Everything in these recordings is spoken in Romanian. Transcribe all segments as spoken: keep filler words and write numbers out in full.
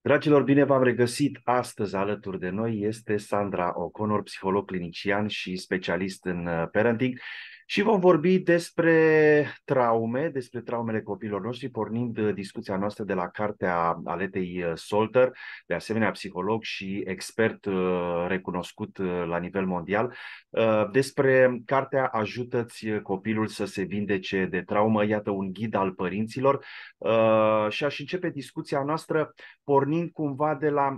Dragilor, bine v-am regăsit! Astăzi alături de noi este Sandra O'Connor, psiholog clinician și specialist în parenting și vom vorbi despre traume, despre traumele copiilor noștri, pornind discuția noastră de la cartea Alethei Solter, de asemenea psiholog și expert recunoscut la nivel mondial, despre cartea Ajută-ți copilul să se vindece de traumă, iată un ghid al părinților, și aș începe discuția noastră pornind cumva de la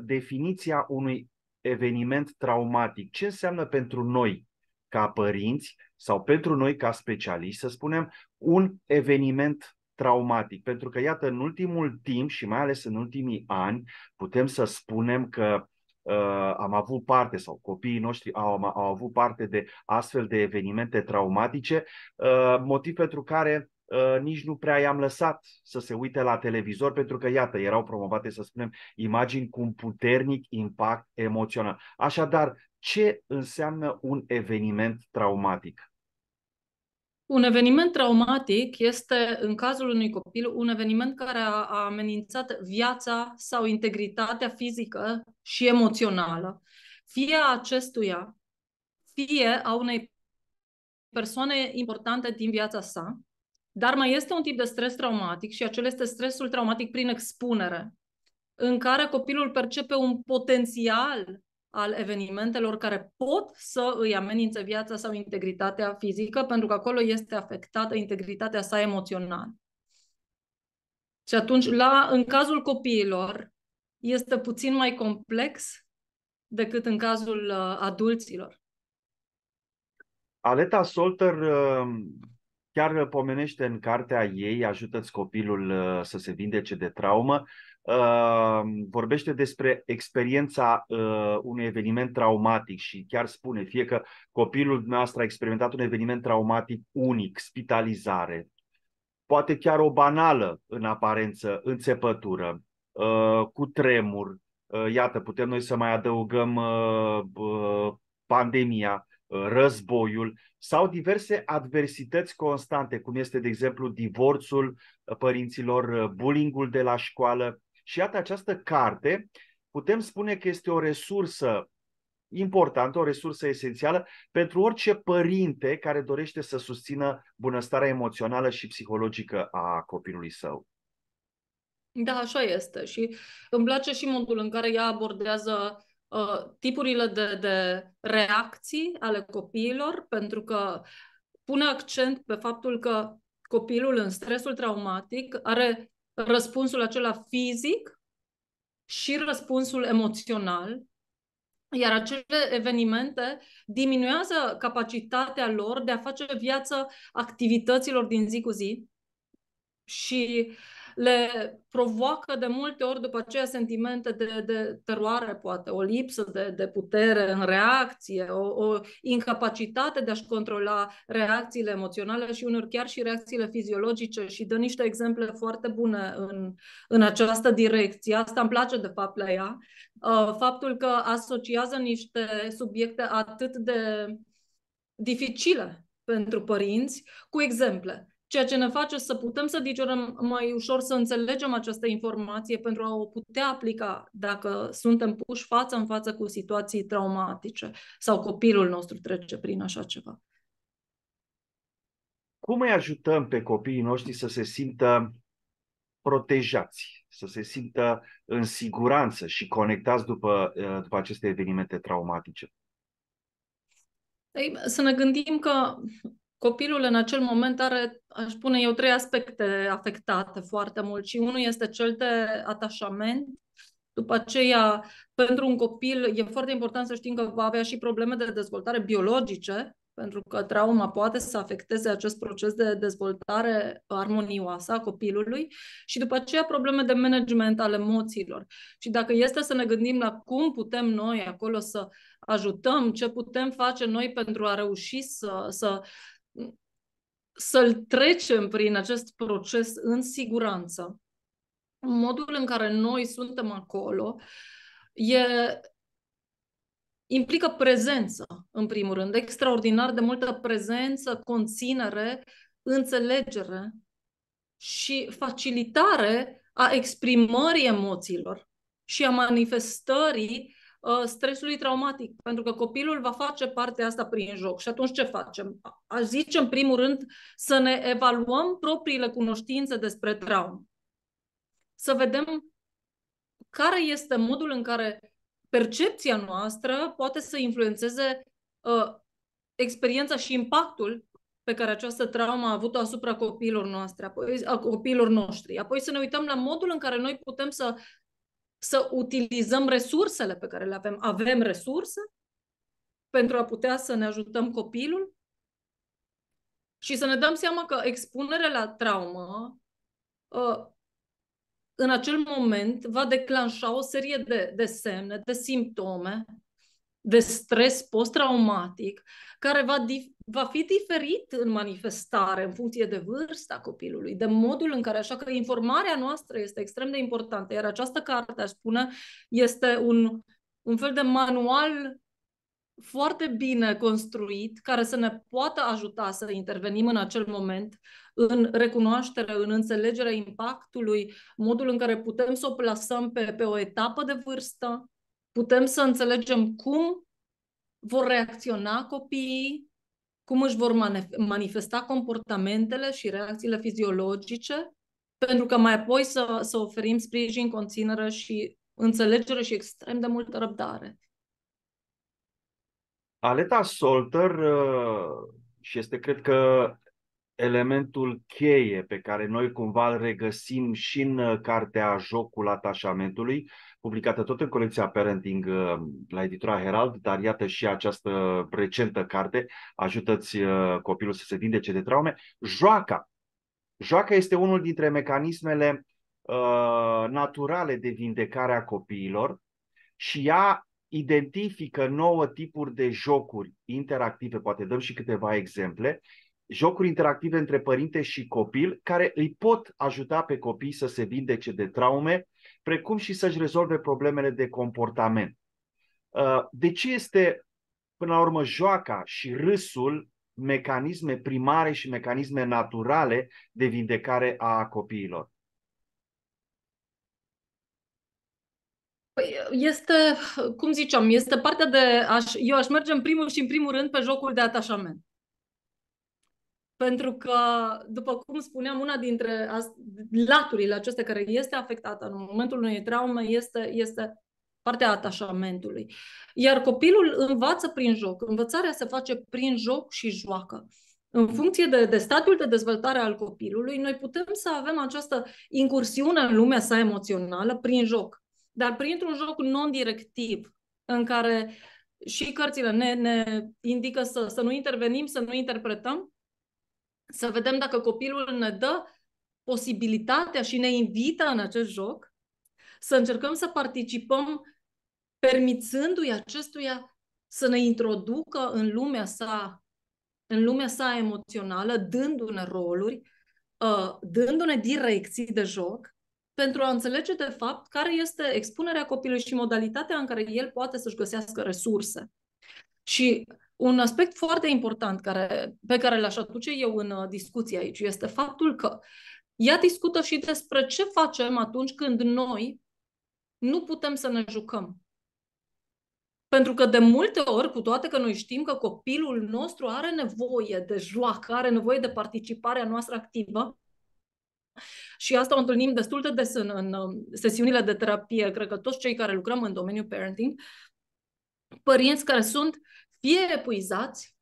definiția unui eveniment traumatic. Ce înseamnă pentru noi ca părinți sau pentru noi ca specialiști, să spunem, un eveniment traumatic? Pentru că, iată, în ultimul timp și mai ales în ultimii ani, putem să spunem că uh, am avut parte sau copiii noștri au, au avut parte de astfel de evenimente traumatice, uh, motiv pentru care Uh, nici nu prea i-am lăsat să se uite la televizor, pentru că, iată, erau promovate, să spunem, imagini cu un puternic impact emoțional. Așadar, ce înseamnă un eveniment traumatic? Un eveniment traumatic este, în cazul unui copil, un eveniment care a, a amenințat viața sau integritatea fizică și emoțională, fie a acestuia, fie a unei persoane importante din viața sa. Dar mai este un tip de stres traumatic și acel este stresul traumatic prin expunere, în care copilul percepe un potențial al evenimentelor care pot să îi amenințe viața sau integritatea fizică, pentru că acolo este afectată integritatea sa emoțională. Și atunci, la, în cazul copiilor, este puțin mai complex decât în cazul uh, adulților. Aletha Solter Uh... chiar pomenește în cartea ei, Ajută-ți copilul să se vindece de traumă, vorbește despre experiența unui eveniment traumatic și chiar spune, fie că copilul nostru a experimentat un eveniment traumatic unic, spitalizare, poate chiar o banală în aparență, înțepătură, cu tremur, iată, putem noi să mai adăugăm pandemia, războiul sau diverse adversități constante, cum este, de exemplu, divorțul părinților, bullying-ul de la școală. Și iată, această carte putem spune că este o resursă importantă, o resursă esențială pentru orice părinte care dorește să susțină bunăstarea emoțională și psihologică a copilului său. Da, așa este. Și îmi place și modul în care ea abordează tipurile de, de reacții ale copiilor, pentru că pune accent pe faptul că copilul în stresul traumatic are răspunsul acela fizic și răspunsul emoțional, iar acele evenimente diminuează capacitatea lor de a face viață activităților din zi cu zi și le provoacă de multe ori după aceea sentimente de, de teroare, poate, o lipsă de, de putere în reacție, o, o incapacitate de a-și controla reacțiile emoționale și uneori chiar și reacțiile fiziologice, și dă niște exemple foarte bune în, în această direcție. Asta îmi place de fapt la ea, faptul că asociază niște subiecte atât de dificile pentru părinți cu exemple, ceea ce ne face să putem să digerăm mai ușor, să înțelegem această informație pentru a o putea aplica dacă suntem puși față în față cu situații traumatice sau copilul nostru trece prin așa ceva. Cum îi ajutăm pe copiii noștri să se simtă protejați, să se simtă în siguranță și conectați după, după aceste evenimente traumatice? Ei, să ne gândim că copilul în acel moment are, aș spune eu, trei aspecte afectate foarte mult și unul este cel de atașament. După aceea, pentru un copil e foarte important să știm că va avea și probleme de dezvoltare biologice, pentru că trauma poate să afecteze acest proces de dezvoltare armonioasă a copilului, și după aceea probleme de management al emoțiilor. Și dacă este să ne gândim la cum putem noi acolo să ajutăm, ce putem face noi pentru a reuși să... să să-l trecem prin acest proces în siguranță. Modul în care noi suntem acolo e, implică prezență, în primul rând, extraordinar de multă prezență, conținere, înțelegere și facilitare a exprimării emoțiilor și a manifestării uh, stresului traumatic, pentru că copilul va face partea asta prin joc. Și atunci ce facem? Aș zice, în primul rând, să ne evaluăm propriile cunoștințe despre traumă. Să vedem care este modul în care percepția noastră poate să influențeze uh, experiența și impactul pe care această traumă a avut-o asupra copiilor noastre, apoi, a copiilor noștri. Apoi să ne uităm la modul în care noi putem să, să utilizăm resursele pe care le avem. Avem resurse pentru a putea să ne ajutăm copilul și să ne dăm seama că expunerea la traumă uh, în acel moment va declanșa o serie de, de semne, de simptome, de stres post-traumatic, care va, dif- va fi diferit în manifestare, în funcție de vârsta copilului, de modul în care, așa că informarea noastră este extrem de importantă, iar această carte, aș spune, este un, un fel de manual foarte bine construit, care să ne poată ajuta să intervenim în acel moment, în recunoaștere, în înțelegerea impactului, modul în care putem să o plasăm pe, pe o etapă de vârstă, putem să înțelegem cum vor reacționa copiii, cum își vor manifesta comportamentele și reacțiile fiziologice, pentru că mai apoi să, să oferim sprijin, conținere și înțelegere și extrem de multă răbdare. Aletha Solter, și este, cred că, elementul cheie pe care noi cumva îl regăsim și în cartea Jocul Atașamentului, publicată tot în colecția Parenting la Editura Herald, dar iată și această recentă carte, Ajută-ți copilul să se vindece de traume. Joaca. Joaca este unul dintre mecanismele uh, naturale de vindecare a copiilor și ea identifică nouă tipuri de jocuri interactive, poate dăm și câteva exemple, jocuri interactive între părinte și copil, care îi pot ajuta pe copii să se vindece de traume, precum și să-și rezolve problemele de comportament. De ce este, până la urmă, joaca și râsul mecanisme primare și mecanisme naturale de vindecare a copiilor? Este, cum ziceam, este partea de... Aș, eu aș merge în primul și în primul rând pe jocul de atașament. Pentru că, după cum spuneam, una dintre laturile acestea care este afectată în momentul unei traume este, este partea atașamentului. Iar copilul învață prin joc. Învățarea se face prin joc și joacă. În funcție de, de stadiul de dezvoltare al copilului, noi putem să avem această incursiune în lumea sa emoțională prin joc, dar printr-un joc non-directiv, în care și cărțile ne, ne indică să, să nu intervenim, să nu interpretăm, să vedem dacă copilul ne dă posibilitatea și ne invită în acest joc, să încercăm să participăm permițându-i acestuia să ne introducă în lumea sa, în lumea sa emoțională, dându-ne roluri, dându-ne direcții de joc, pentru a înțelege de fapt care este expunerea copilului și modalitatea în care el poate să-și găsească resurse. Și un aspect foarte important care, pe care l-aș aduce eu în discuție aici este faptul că ea discută și despre ce facem atunci când noi nu putem să ne jucăm. Pentru că de multe ori, cu toate că noi știm că copilul nostru are nevoie de joacă, are nevoie de participarea noastră activă, și asta o întâlnim destul de des în, în sesiunile de terapie, cred că toți cei care lucrăm în domeniul parenting, părinți care sunt fie epuizați,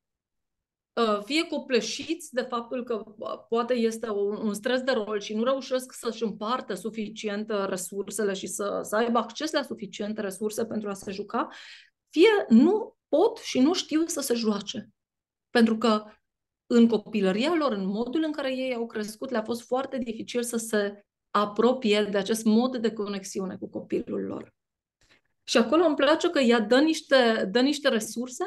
fie copleșiți de faptul că poate este un stres de rol și nu reușesc să-și împartă suficient resursele și să, să aibă acces la suficiente resurse pentru a se juca, fie nu pot și nu știu să se joace. Pentru că în copilăria lor, în modul în care ei au crescut, le-a fost foarte dificil să se apropie de acest mod de conexiune cu copilul lor. Și acolo îmi place că ea dă niște, dă niște resurse,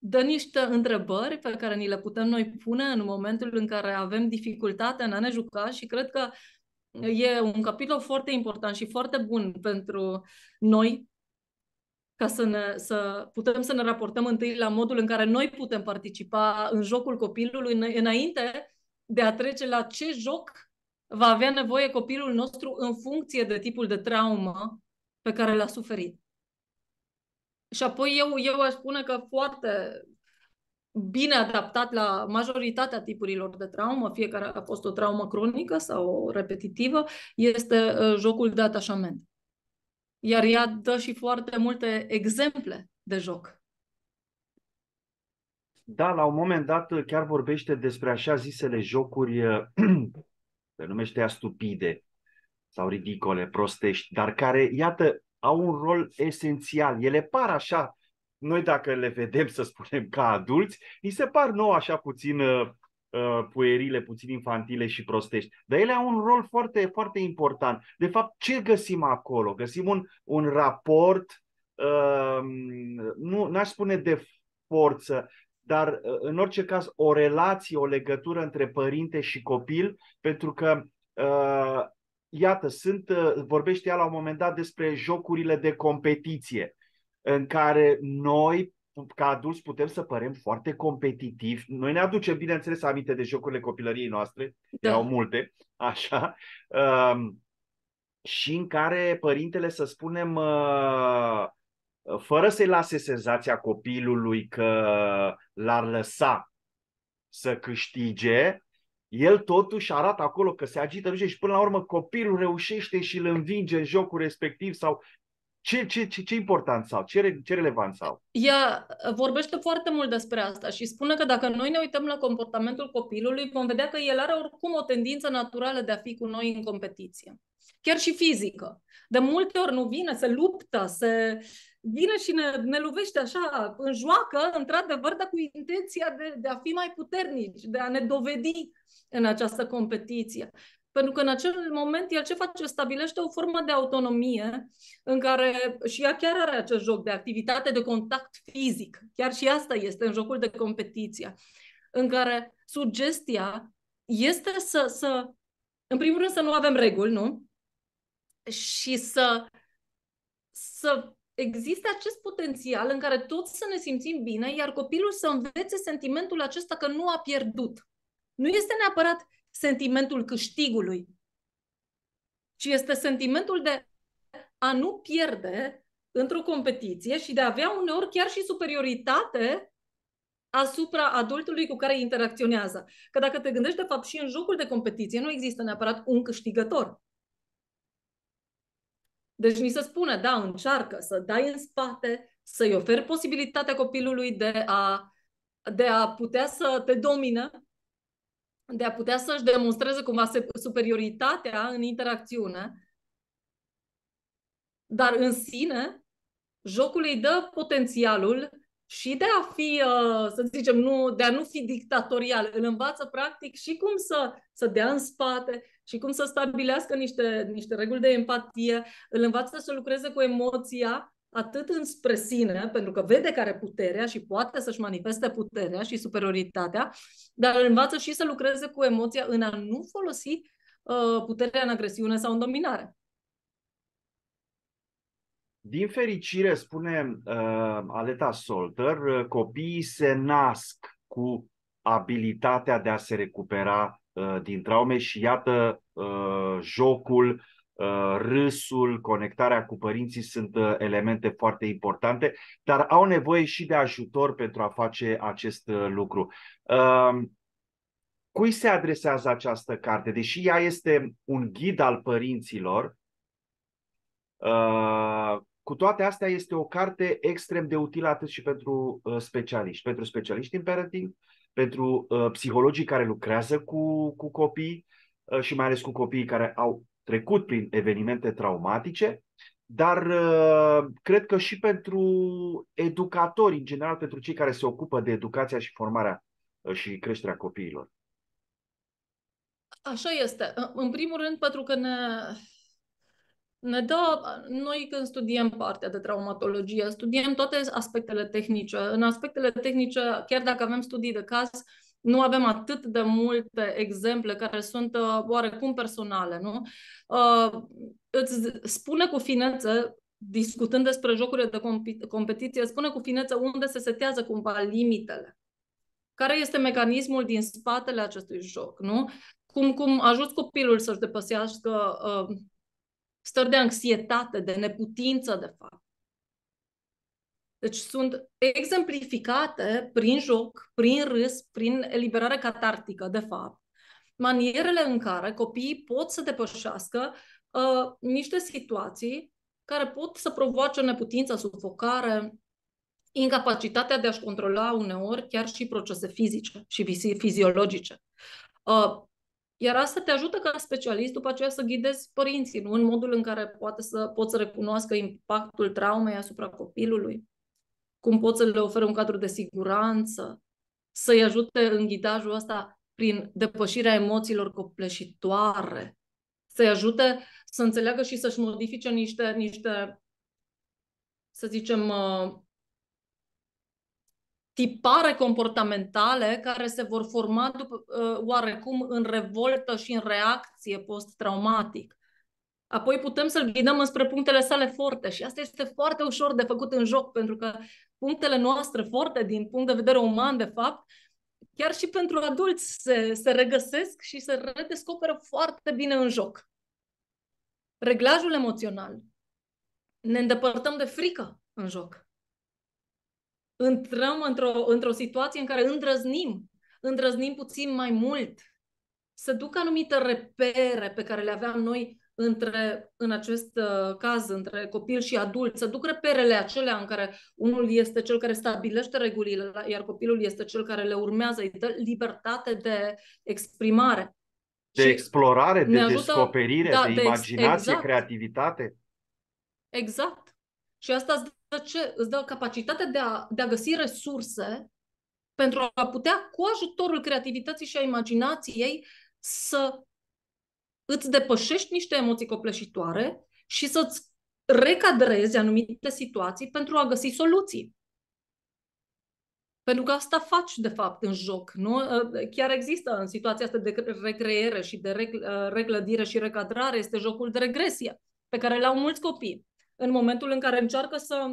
dă niște întrebări pe care ni le putem noi pune în momentul în care avem dificultate în a ne juca și cred că e un capitol foarte important și foarte bun pentru noi, ca să, ne, să putem să ne raportăm întâi la modul în care noi putem participa în jocul copilului înainte de a trece la ce joc va avea nevoie copilul nostru în funcție de tipul de traumă pe care l-a suferit. Și apoi eu, eu aș spune că foarte bine adaptat la majoritatea tipurilor de traumă, fie care a fost o traumă cronică sau repetitivă, este jocul de atașament. Iar ea dă și foarte multe exemple de joc. Da, la un moment dat chiar vorbește despre așa zisele jocuri, se numește ea stupide sau ridicole, prostești, dar care, iată, au un rol esențial. Ele par așa, noi dacă le vedem, să spunem, ca adulți, ni se par nouă așa puțin uh, puerile, puțin infantile și prostești. Dar ele au un rol foarte, foarte important. De fapt, ce găsim acolo? Găsim un, un raport, uh, nu n-aș spune de forță, dar uh, în orice caz o relație, o legătură între părinte și copil, pentru că uh, iată, sunt, vorbește ea la un moment dat despre jocurile de competiție, în care noi, ca adulți, putem să părem foarte competitivi. Noi ne aducem, bineînțeles, aminte de jocurile copilăriei noastre, da. Erau multe, așa, um, și în care părintele, să spunem, uh, fără să-i lase senzația copilului că l-ar lăsa să câștige, el totuși arată acolo că se agită și până la urmă copilul reușește și îl învinge în jocul respectiv sau ce, ce, ce, ce important sau ce, ce relevant sau. Ea vorbește foarte mult despre asta și spune că dacă noi ne uităm la comportamentul copilului, vom vedea că el are oricum o tendință naturală de a fi cu noi în competiție. Chiar și fizică. De multe ori nu vine, se luptă, se vine și ne, ne lovește așa, înjoacă, într-adevăr, dar cu intenția de, de a fi mai puternici, de a ne dovedi în această competiție. Pentru că în acel moment el ce face? Stabilește o formă de autonomie în care și ea chiar are acest joc de activitate, de contact fizic. Chiar și asta este în jocul de competiție. În care sugestia este să, să în primul rând, să nu avem reguli, nu? Și să, să existe acest potențial în care toți să ne simțim bine, iar copilul să învețe sentimentul acesta că nu a pierdut. Nu este neapărat sentimentul câștigului, ci este sentimentul de a nu pierde într-o competiție și de a avea uneori chiar și superioritate asupra adultului cu care interacționează. Că dacă te gândești, de fapt, și în jocul de competiție nu există neapărat un câștigător. Deci ni se spune, da, încearcă să dai în spate, să-i oferi posibilitatea copilului de a, de a putea să te domine, de a putea să-și demonstreze cumva superioritatea în interacțiune, dar în sine jocul îi dă potențialul și de a fi, să zicem, nu, de a nu fi dictatorial. Îl învață practic și cum să, să dea în spate și cum să stabilească niște, niște reguli de empatie. Îl învață să lucreze cu emoția atât înspre sine, pentru că vede care are puterea și poate să-și manifeste puterea și superioritatea, dar îl învață și să lucreze cu emoția în a nu folosi uh, puterea în agresiune sau în dominare. Din fericire, spune uh, Aletha Solter, copiii se nasc cu abilitatea de a se recupera uh, din traume și iată uh, jocul, uh, râsul, conectarea cu părinții sunt uh, elemente foarte importante, dar au nevoie și de ajutor pentru a face acest uh, lucru. Uh, cui se adresează această carte? Deși ea este un ghid al părinților, uh, cu toate astea este o carte extrem de utilă atât și pentru uh, specialiști, pentru specialiști în parenting, pentru uh, psihologii care lucrează cu, cu copii uh, și mai ales cu copiii care au trecut prin evenimente traumatice, dar uh, cred că și pentru educatori, în general pentru cei care se ocupă de educația și formarea uh, și creșterea copiilor. Așa este. În primul rând, pentru că ne... Ne dă, noi când studiem partea de traumatologie, studiem toate aspectele tehnice. În aspectele tehnice, chiar dacă avem studii de caz, nu avem atât de multe exemple care sunt uh, oarecum personale, nu? Uh, îți spune cu finețe, discutând despre jocurile de competiție, spune cu finețe unde se setează cumva limitele. Care este mecanismul din spatele acestui joc, nu? cum, cum ajuți copilul să-și depăsească uh, stări de anxietate, de neputință, de fapt. Deci sunt exemplificate prin joc, prin râs, prin eliberare catartică, de fapt, manierele în care copiii pot să depășească uh, niște situații care pot să provoace neputință, sufocare, incapacitatea de a-și controla uneori chiar și procese fizice și fiziologice. Uh, Iar asta te ajută ca specialist după aceea să ghidezi părinții, nu? În modul în care poate să, pot să recunoască impactul traumei asupra copilului, cum pot să le ofere un cadru de siguranță, să-i ajute în ghidajul ăsta prin depășirea emoțiilor copleșitoare, să-i ajute să înțeleagă și să-și modifice niște, niște, să zicem, tipare comportamentale care se vor forma după, oarecum în revoltă și în reacție post-traumatic. Apoi putem să-l ghidăm înspre punctele sale forte și asta este foarte ușor de făcut în joc, pentru că punctele noastre forte, din punct de vedere uman, de fapt, chiar și pentru adulți se, se regăsesc și se redescoperă foarte bine în joc. Reglajul emoțional. Ne îndepărtăm de frică în joc. Intrăm într-o într-o situație în care îndrăznim, îndrăznim puțin mai mult. Se duc anumite repere pe care le aveam noi între, în acest uh, caz, între copil și adult. Se duc reperele acelea în care unul este cel care stabilește regulile, iar copilul este cel care le urmează, îi dă libertate de exprimare. De și explorare, de ajută, descoperire, da, de, de imaginație, exact. Creativitate. Exact. Și asta îți dă, ce? Îți dă capacitatea de a, de a găsi resurse pentru a putea, cu ajutorul creativității și a imaginației, să îți depășești niște emoții copleșitoare și să-ți recadrezi anumite situații pentru a găsi soluții. Pentru că asta faci, de fapt, în joc, nu? Chiar există în situația asta de recreere și de reclădire și recadrare, este jocul de regresie, pe care l-au mulți copii. În momentul în care încearcă să...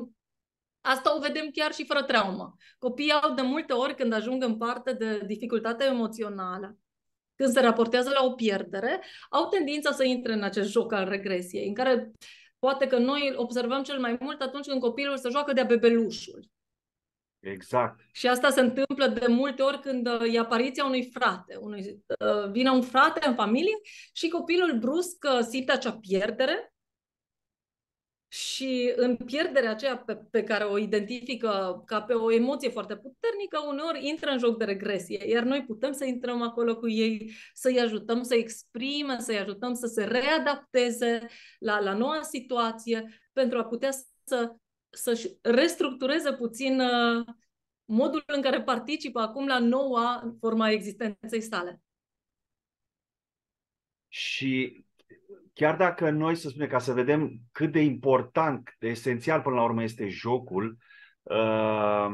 Asta o vedem chiar și fără traumă. Copiii au de multe ori, când ajung în parte de dificultate emoțională, când se raportează la o pierdere, au tendința să intre în acest joc al regresiei, în care poate că noi observăm cel mai mult atunci când copilul se joacă de-a bebelușul. Exact. Și asta se întâmplă de multe ori când e apariția unui frate. Unui, vine un frate în familie și copilul brusc simte acea pierdere. Și în pierderea aceea pe, pe care o identifică ca pe o emoție foarte puternică, uneori intră în joc de regresie, iar noi putem să intrăm acolo cu ei, să-i ajutăm să exprime, să-i ajutăm să se readapteze la, la noua situație, pentru a putea să, să-și restructureze puțin modul în care participă acum la noua forma existenței sale. Și... Chiar dacă noi, să spunem, ca să vedem cât de important, cât de esențial până la urmă este jocul uh,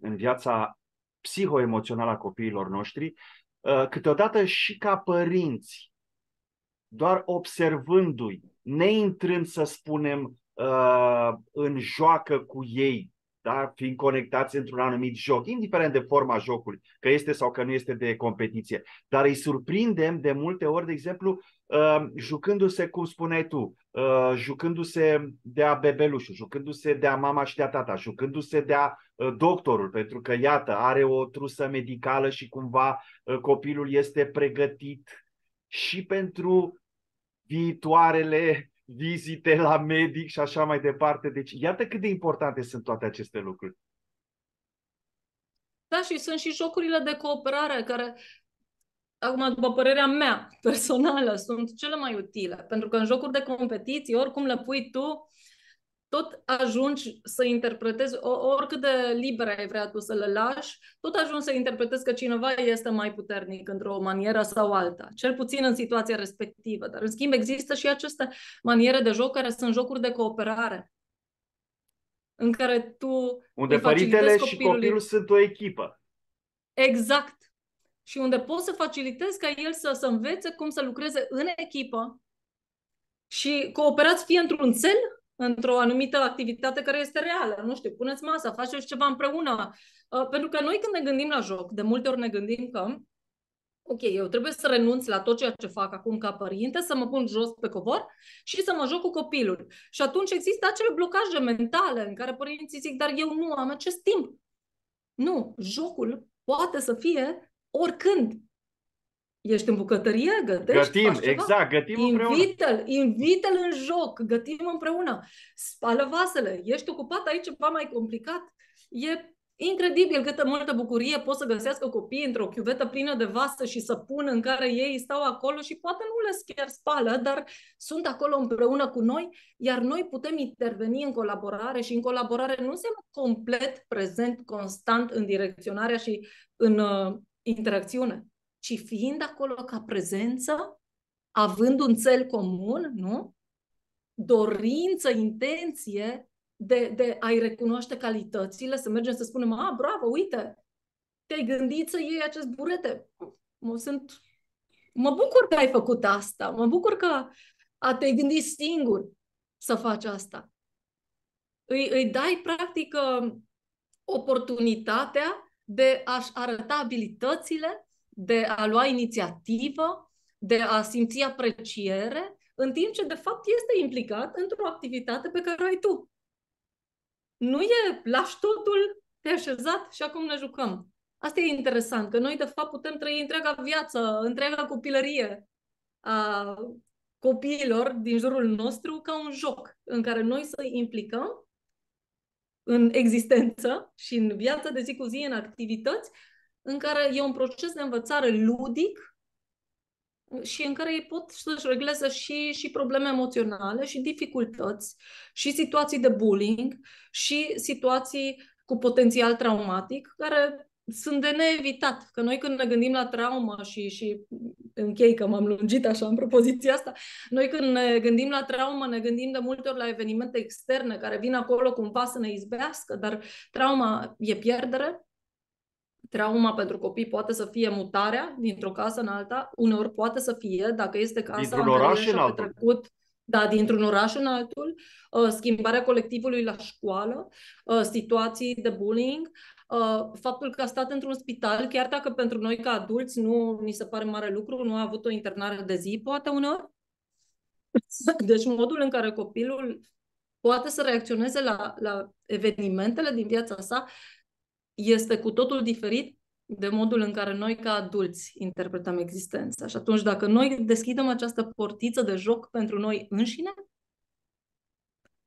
în viața psihoemoțională a copiilor noștri, uh, câteodată și ca părinți, doar observându-i, neintrând, să spunem, uh, în joacă cu ei, da? Fiind conectați într-un anumit joc, indiferent de forma jocului, că este sau că nu este de competiție, dar îi surprindem de multe ori, de exemplu, Uh, jucându-se, cum spuneai tu, uh, jucându-se de-a bebelușul, jucându-se de-a mama și de-a tata, jucându-se de-a uh, doctorul, pentru că, iată, are o trusă medicală și cumva uh, copilul este pregătit și pentru viitoarele vizite la medic și așa mai departe. Deci, iată cât de importante sunt toate aceste lucruri. Da, și sunt și jocurile de cooperare care... Acum, după părerea mea personală, sunt cele mai utile, pentru că în jocuri de competiții, oricum le pui tu, tot ajungi să interpretezi, oricât de liber ai vrea tu să le lași, tot ajungi să interpretezi că cineva este mai puternic într-o manieră sau alta, cel puțin în situația respectivă. Dar, în schimb, există și aceste maniere de joc care sunt jocuri de cooperare, în care tu... Unde părintele și copilul sunt o echipă. Exact. Și unde poți să facilitezi ca el să, să învețe cum să lucreze în echipă și cooperați fie într-un cel, într-o anumită activitate care este reală. Nu știu, puneți masa, faceți ceva împreună. Pentru că noi, când ne gândim la joc, de multe ori ne gândim că ok, eu trebuie să renunț la tot ceea ce fac acum ca părinte, să mă pun jos pe covor și să mă joc cu copilul. Și atunci există acele blocaje mentale în care părinții zic, dar eu nu am acest timp. Nu, jocul poate să fie oricând. Ești în bucătărie, gătești, gătim, exact, gătim împreună. Invită-l, invită-l în joc, gătim împreună. Spală vasele, ești ocupat, aici ceva mai complicat. E incredibil câtă multă bucurie pot să găsească copiii într-o chiuvetă plină de vase și săpun în care ei stau acolo și poate nu le chiar spală, dar sunt acolo împreună cu noi, iar noi putem interveni în colaborare și în colaborare nu înseamnă complet prezent, constant în direcționarea și în uh, interacțiune, ci fiind acolo ca prezență, având un cel comun, nu? Dorință, intenție de, de a-i recunoaște calitățile, să mergem să spunem, a, bravo, uite, te-ai gândit să iei acest burete. Mă, sunt... mă bucur că ai făcut asta, mă bucur că te-ai gândit singur să faci asta. Îi, îi dai, practic, oportunitatea de a-și arăta abilitățile, de a lua inițiativă, de a simți apreciere, în timp ce, de fapt, este implicat într-o activitate pe care o ai tu. Nu e, lași totul, te-ai așezat și acum ne jucăm. Asta e interesant, că noi, de fapt, putem trăi întreaga viață, întreaga copilărie a copiilor din jurul nostru ca un joc în care noi să îi implicăm în existență și în viața de zi cu zi, în activități, în care e un proces de învățare ludic și în care ei pot să-și regleze și, și probleme emoționale și dificultăți și situații de bullying și situații cu potențial traumatic, care sunt de neevitat. Că noi când ne gândim la traumă și, și închei că m-am lungit așa în propoziția asta, noi când ne gândim la traumă ne gândim de multe ori la evenimente externe care vin acolo cumva să ne izbească, dar trauma e pierdere. Trauma pentru copii poate să fie mutarea dintr-o casă în alta, uneori poate să fie, dacă este casa dintr-un oraș în altul. Petrecut, da, dintr-un oraș în altul, schimbarea colectivului la școală, situații de bullying, faptul că a stat într-un spital, chiar dacă pentru noi ca adulți nu ni se pare mare lucru, nu a avut o internare de zi, poate uneori. Deci modul în care copilul poate să reacționeze la, la evenimentele din viața sa este cu totul diferit de modul în care noi, ca adulți, interpretăm existența. Și atunci, dacă noi deschidem această portiță de joc pentru noi înșine,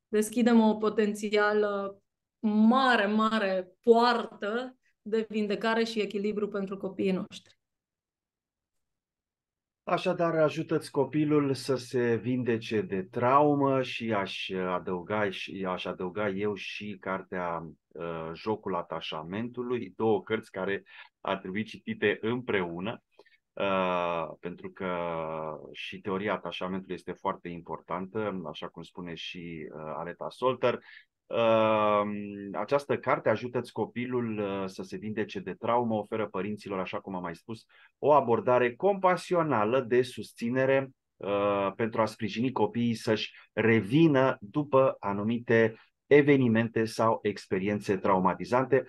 deschidem o potențială mare, mare poartă de vindecare și echilibru pentru copiii noștri. Așadar, ajută-ți copilul să se vindece de traumă și aș adăuga, și aș adăuga eu și cartea uh, Jocul Atașamentului, două cărți care ar trebui citite împreună, uh, pentru că și teoria atașamentului este foarte importantă, așa cum spune și uh, Aletha Solter. Uh, această carte, Ajută-ți copilul uh, să se vindece de traumă, oferă părinților, așa cum am mai spus, o abordare compasională de susținere uh, pentru a sprijini copiii să-și revină după anumite evenimente sau experiențe traumatizante.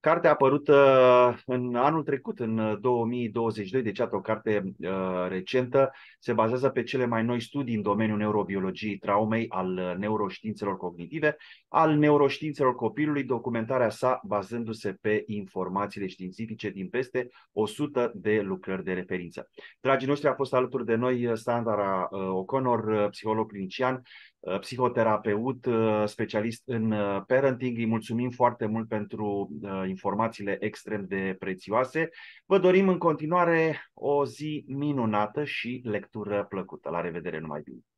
Cartea apărută în anul trecut, în două mii douăzeci și doi, deci o carte uh, recentă, se bazează pe cele mai noi studii în domeniul neurobiologiei traumei, al neuroștiințelor cognitive, al neuroștiințelor copilului, documentarea sa bazându-se pe informațiile științifice din peste o sută de lucrări de referință. Dragii noștri, a fost alături de noi Sandra O'Connor, psiholog clinician, psihoterapeut, specialist în parenting. Îi mulțumim foarte mult pentru informațiile extrem de prețioase. Vă dorim în continuare o zi minunată și lectură plăcută. La revedere, numai bine!